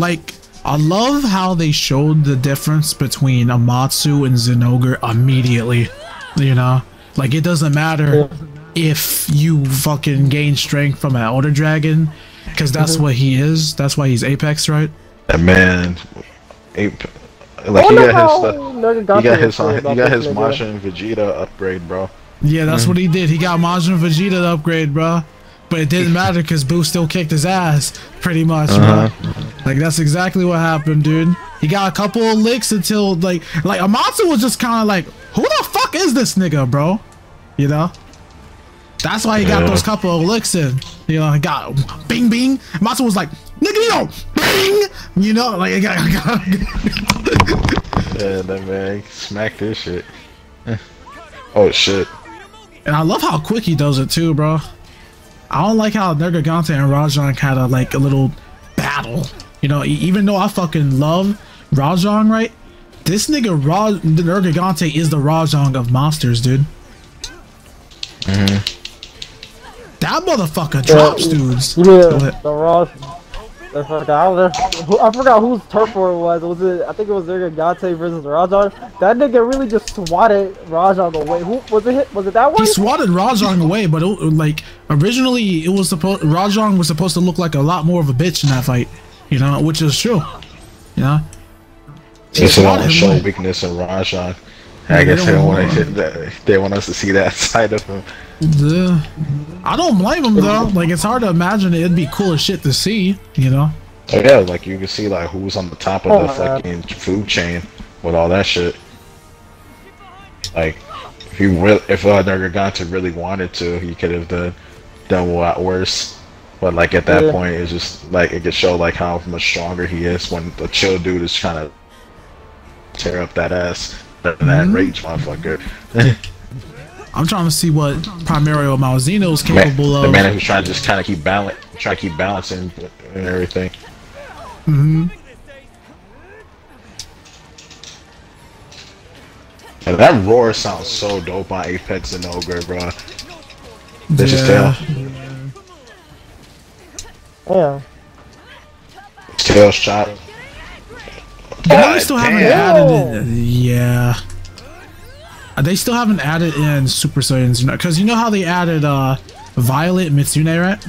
Like, I love how they showed the difference between Amatsu and Zinogre immediately, you know? Like, it doesn't matter if you fucking gain strength from an Elder Dragon, because that's what he is. That's why he's Apex, right? That man... Apex. Like, he got his Majin Vegeta upgrade, bro. Yeah, that's what he did. He got Majin Vegeta upgrade, bro. But it didn't matter because Boo still kicked his ass, pretty much, bro. Like, that's exactly what happened, dude. He got a couple of licks until, like Amatsu was just kind of like, who the fuck is this nigga, bro? You know? That's why he got those couple of licks in. You know, he got bing bing. Amatsu was like, nigga, yo, bing! You know, like, yeah, that man smacked his shit. Oh, shit. And I love how quick he does it, too, bro. I don't like how Nergigante and Rajang had a, like, a little battle. You know, even though I fucking love Rajang, right? This nigga Nergigante is the Rajang of monsters, dude. That motherfucker drops dudes. Yeah, the I forgot whose turf war it was. Was it? I think it was Nergigante versus Rajang. That nigga really just swatted Rajang away. Who was it? Was it that one? He swatted Rajang away, but it, like originally, it was supposed Rajang was supposed to look like a lot more of a bitch in that fight, you know, which is true, you know. It's a lot of show weakness in Rajang. I guess they want us to see that side of him. Yeah. I don't blame him though. Like, it's hard to imagine it'd be cool as shit to see, you know? Yeah, like you can see like who's on the top of the fucking food chain with all that shit. Like, if he really, if Nergigante really wanted to, he could have done a lot worse. But like at that point, it's just like it could show like how much stronger he is when the chill dude is trying to tear up that ass. That rage motherfucker. I'm trying to see what Primario Malzino is capable of. The man who's trying to just kind of keep balance, try to keep balancing and everything. And that roar sounds so dope on Apex and Ogre, bro. This is tail shot. They still haven't added in, they still haven't added in Super Saiyans, because you know how they added Violet Mitsune, right?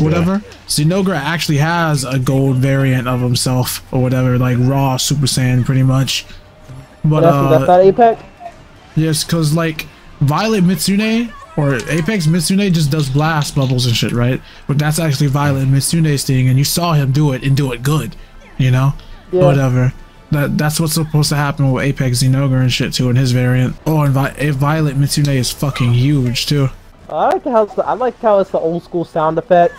Whatever. Zinogre actually has a gold variant of himself or whatever, like raw Super Saiyan, pretty much. But that's not Apex. Yes, because like Violet Mitsune or Apex Mitsune just does blast bubbles and shit, right? But that's actually Violet Mitsune's thing, and you saw him do it and do it good, you know. Whatever. That's what's supposed to happen with Apex Zinogre and shit too in his variant. Oh, and Violet Mitsune is fucking huge too. I like how it's the old school sound effect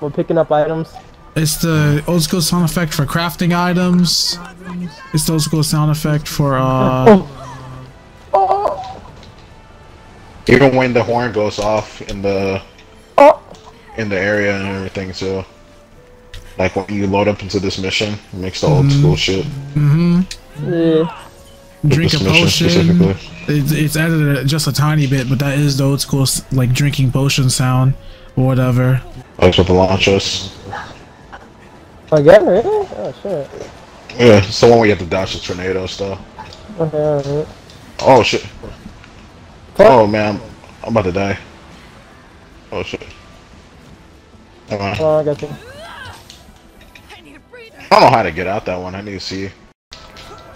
for picking up items. It's the old school sound effect for crafting items. It's the old school sound effect for even when the horn goes off in the area and everything too. Like when you load up into this mission, it makes the old school shit. Drink a potion. It's added just a tiny bit, but that is the old school like drinking potion sound or whatever. Like with the launchers. Oh shit. Yeah, it's the one where you have to dodge the tornado stuff. Okay. Oh shit. What? Oh man, I'm about to die. Oh shit. Come on. Oh, I got you. I don't know how to get out that one. I need to see.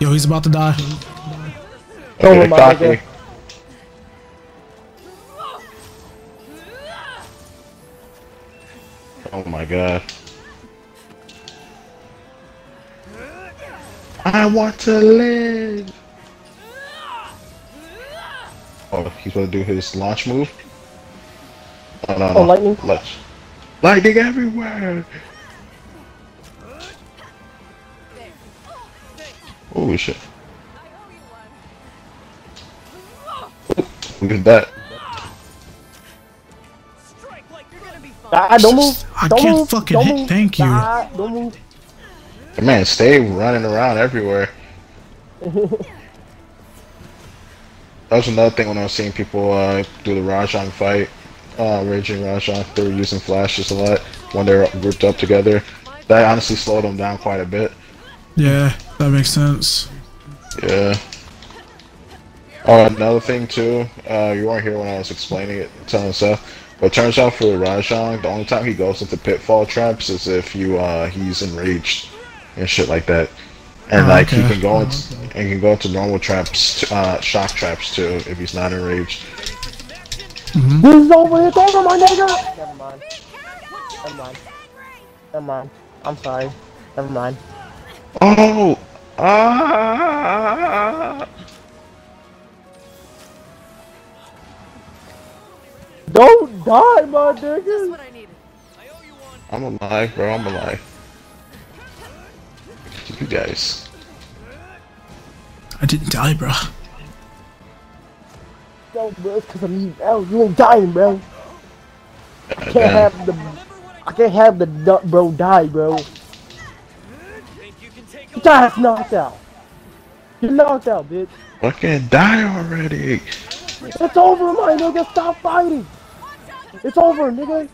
Yo, he's about to die. Okay, caught me. Oh my god. I want to live. Oh, he's gonna do his launch move. Oh, no, no. Lightning. Lightning everywhere. Holy shit. Look at that. Don't move. I can't fucking hit. Thank you. Don't move. Man, stay running around everywhere. That was another thing when I was seeing people do the Rajang fight. Raging Rajang. They were using flashes a lot when they were grouped up together. That honestly slowed him down quite a bit. Yeah, that makes sense. Yeah. Another thing too, you weren't here when I was explaining it, telling Seth, but it turns out for Rajang, the only time he goes into pitfall traps is if you he's enraged and shit like that, and like he can go into, and can go into normal traps, shock traps too, if he's not enraged. Mm-hmm. This is over. It's over, my nigga. Never mind. Never mind. Never mind. I'm sorry. Never mind. Oh. Don't die, my nigga. I'm alive, bro. I'm alive. You guys. I didn't die, bro. No, bro, it's 'cause I'm you. You ain't dying, bro. I can't have the bro die, bro. You got knocked out. You're knocked out, bitch. Fucking die already. It's over, my nigga. Stop fighting. It's over, nigga.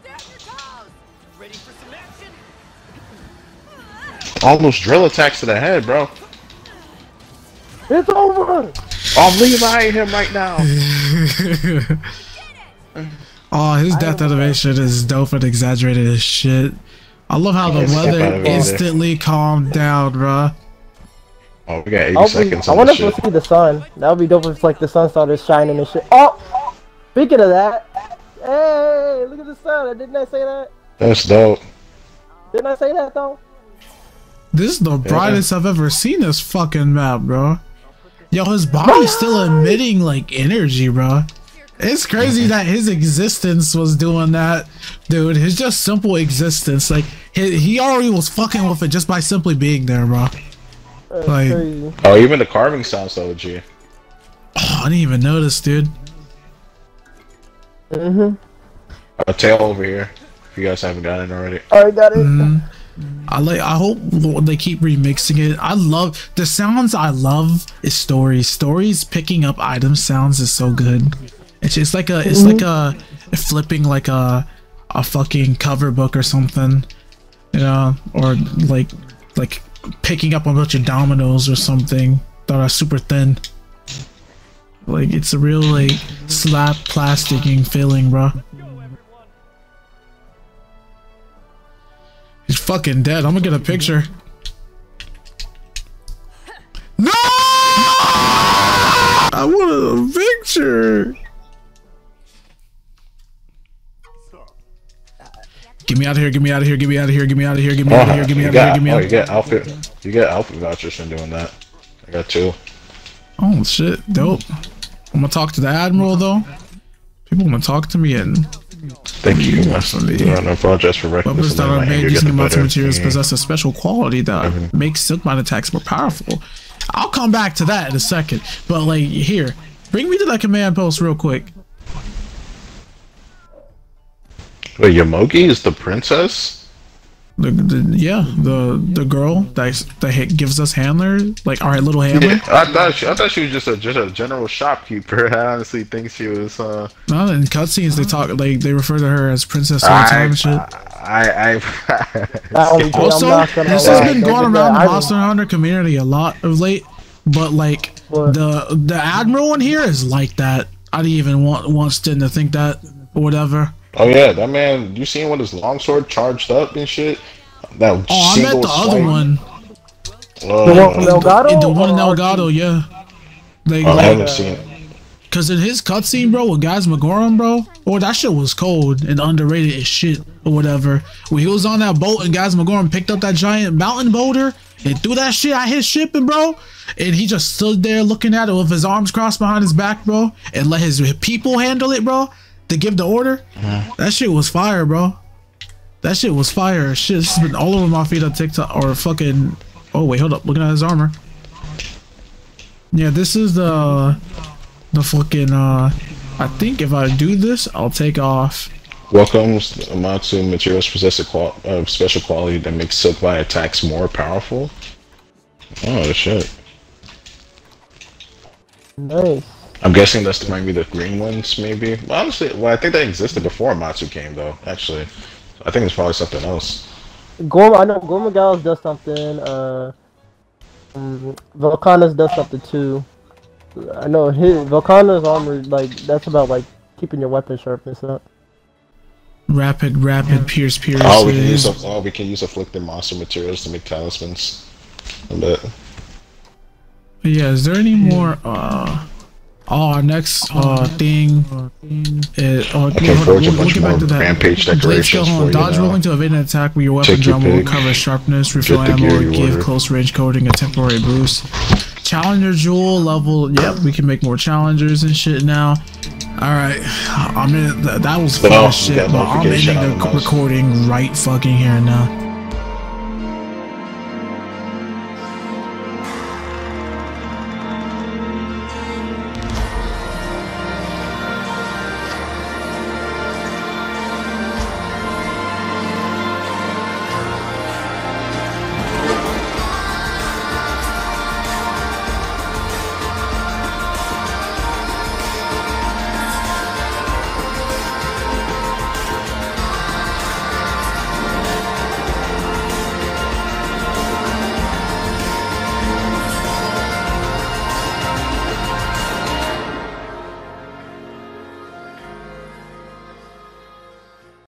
All those drill attacks to the head, bro. It's over. I'm levying him right now. Oh, his death elevation is dope and exaggerated as shit. I love how the weather instantly calmed down, bro. Oh, we got 80 seconds. I wonder if we'll see the sun. That would be dope if like the sun started shining and shit. Oh, speaking of that, hey, look at the sun. Didn't I say that? That's dope. Didn't I say that though? This is the brightest I've ever seen this fucking map, bro. Yo, his body's still emitting like energy, bro. It's crazy that his existence was doing that, dude. His just simple existence, like he already was fucking with it just by simply being there, bro. Like, oh, even the carving sounds so legit. Oh, I didn't even notice, dude. Mhm. A tail over here. If you guys haven't gotten it already. I got it. I hope they keep remixing it. I love the sounds. I love is stories. Stories picking up item sounds is so good. It's like a flipping like a fucking cover book or something, you know, or like picking up a bunch of dominoes or something that are super thin. Like it's a real like slap plasticking feeling, bro. He's fucking dead. I'm gonna get a picture. No! I wanted a picture. Get me out of here, get me out of here, get me out of here, get me out of here, get me out of here, get me out of here, get me out of here. You get outfit. You get outfit vouchers from doing that. I got 2. Oh shit, dope. I'm gonna talk to the Admiral though. People wanna talk to me and thank you. I apologize for wrecking this. Weapons that are made using amounts of materials possess a special quality that makes Silkbind attacks more powerful. I'll come back to that in a second. But like here, bring me to that command post real quick. Wait, Yamogi is the princess? The girl that gives us handler, like our little handler. Yeah, I thought she was just a general shopkeeper. I honestly think she was. No, in cutscenes they refer to her as princess all the time and shit. Also, this has been going around the Monster Hunter community a lot of late, but like the Admiral in here is like that. I didn't even want Stin to think that or whatever. Oh yeah, that man, you seen what his longsword charged up and shit? That I meant the other one. The one in Elgado, yeah. Like, I haven't seen it. Cause in his cutscene, bro, with Gaismagorm, bro, that shit was cold and underrated as shit or whatever. When he was on that boat and Gaismagorm picked up that giant mountain boulder and threw that shit at his ship, and bro, and he just stood there looking at it with his arms crossed behind his back, bro, and let his people handle it, bro. To give the order, that shit was fire, bro. That shit was fire. Shit, this has been all over my feed on TikTok or fucking. Oh wait, hold up. Looking at his armor. Yeah, this is the fucking. I think if I do this, I'll take off. Welcome, Amatsu. Materials possess a special quality that makes Silkbind attacks more powerful. Oh shit. Nice. I'm guessing that's might be the green ones, maybe. Well, honestly, I think they existed before Amatsu came, though. Actually, I think it's probably something else. Gorm, I know Gormagals does something, Vulcana's does something too. I know his Vulcana's armor, like, that's about, like, keeping your weapon sharpness up. Rapid, pierce. Oh, we can use afflicted monster materials to make talismans. I bet. Yeah, is there any more, our next thing is we'll get back to that. Rampage decorations for you. Dodge rolling to evade an attack with your weapon drum will recover sharpness, refill ammo, or give close range coding a temporary boost. Challenger jewel level. Yep, we can make more challengers and shit now. Alright, I mean, that was fun as shit, but I'm ending the recording right fucking here now.